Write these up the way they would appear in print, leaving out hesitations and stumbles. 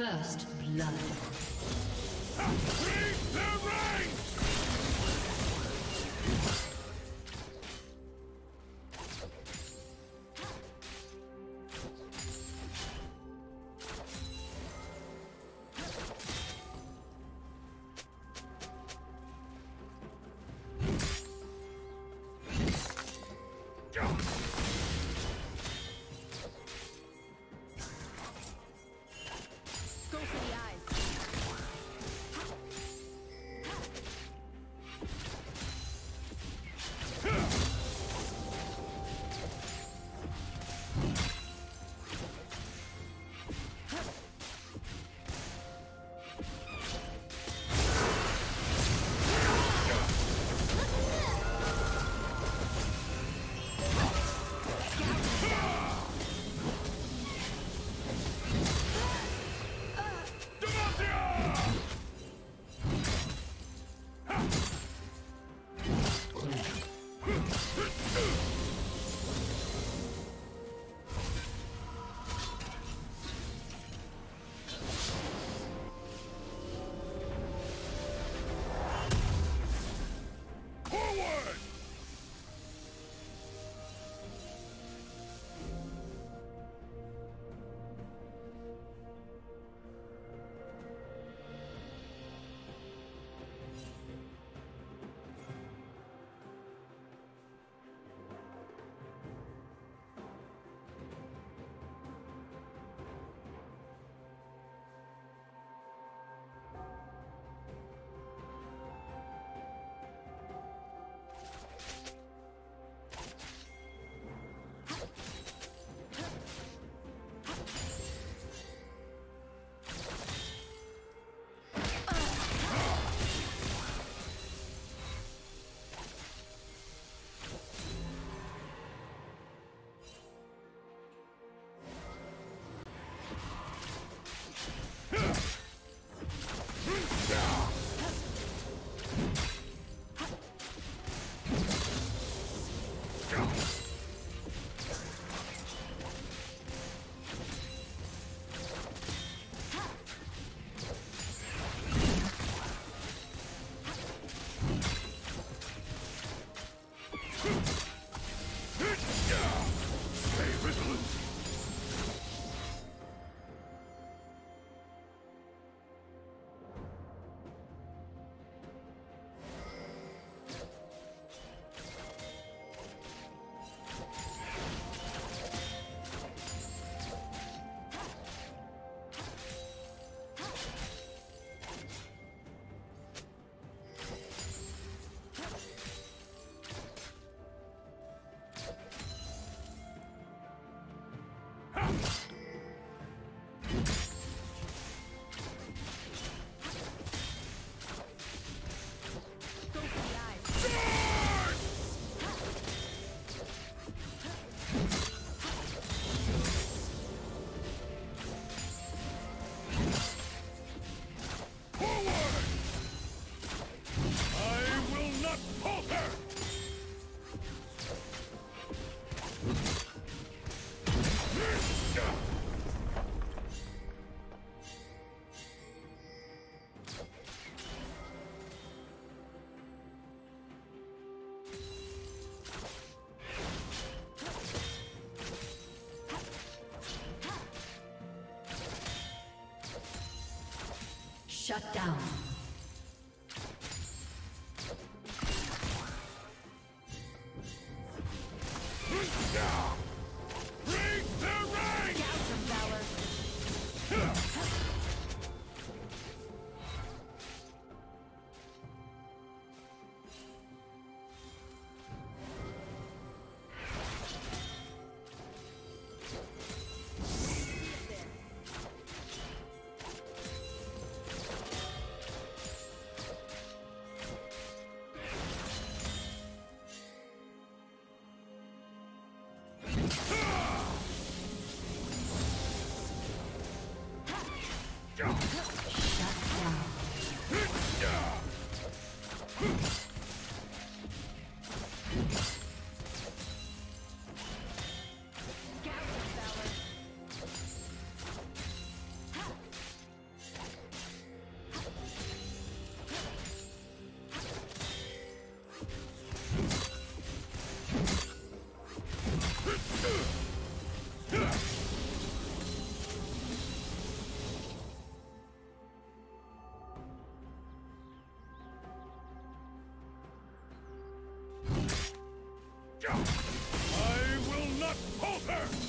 First blood. Shut down. I will not falter!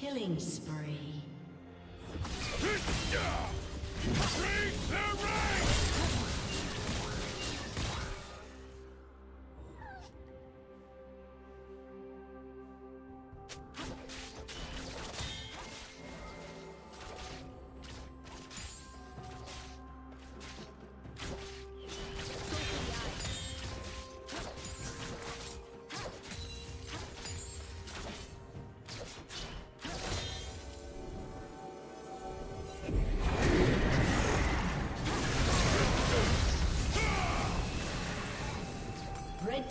Killing spree. Break the ranks! Red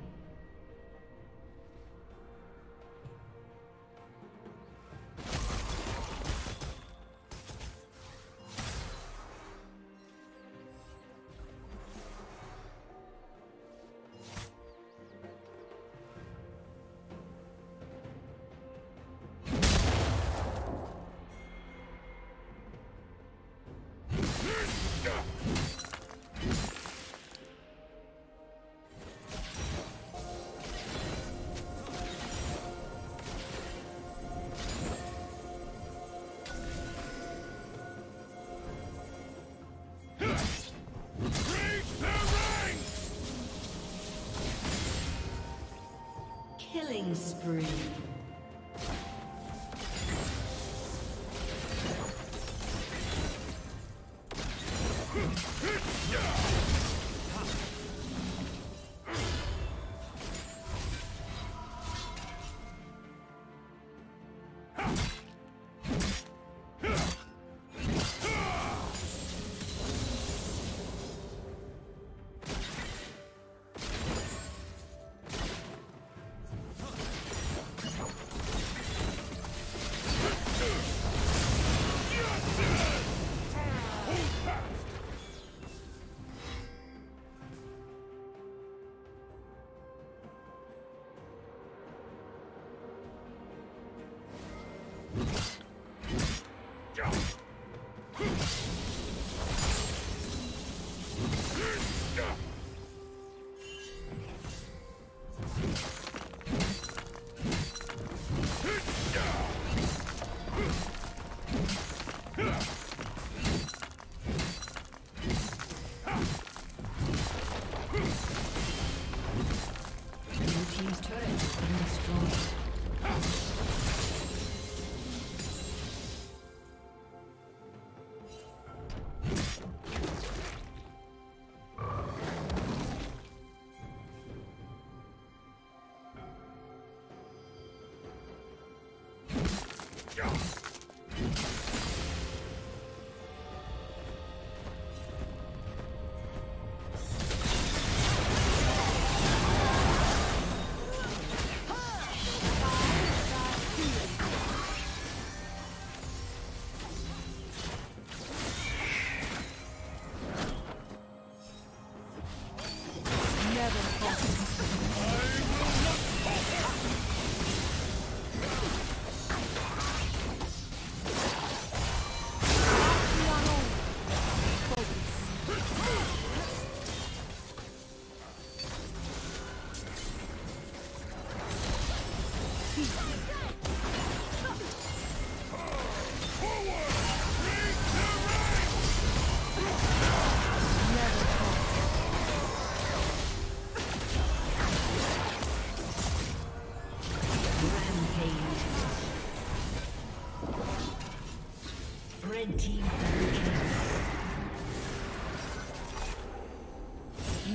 Killing spree.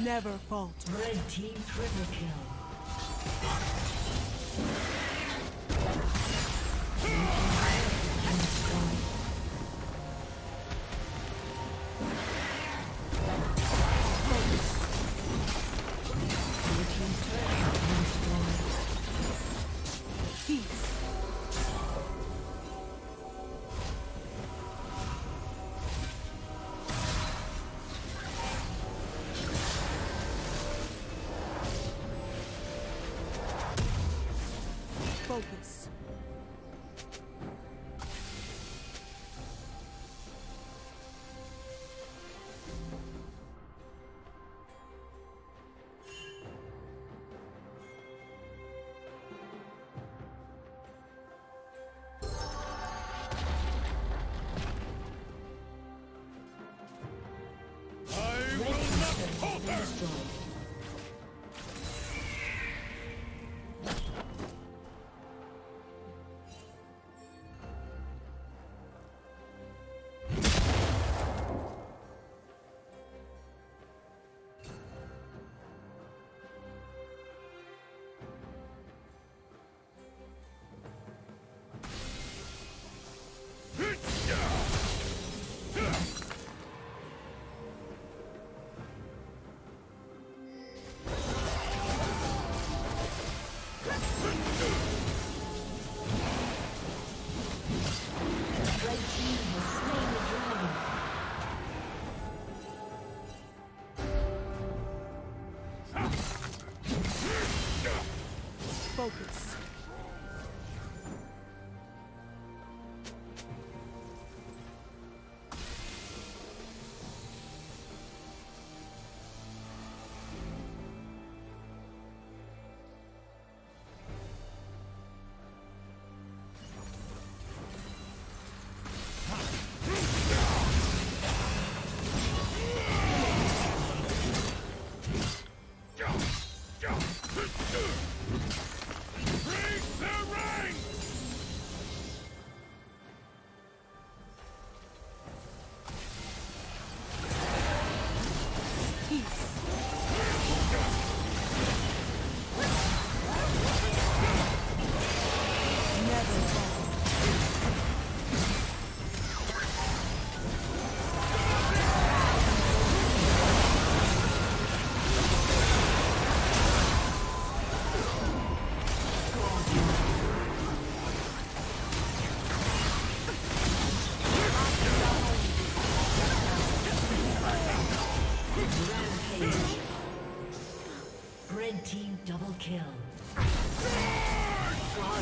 Never falter. Red Team triple kill. Focus. Focus.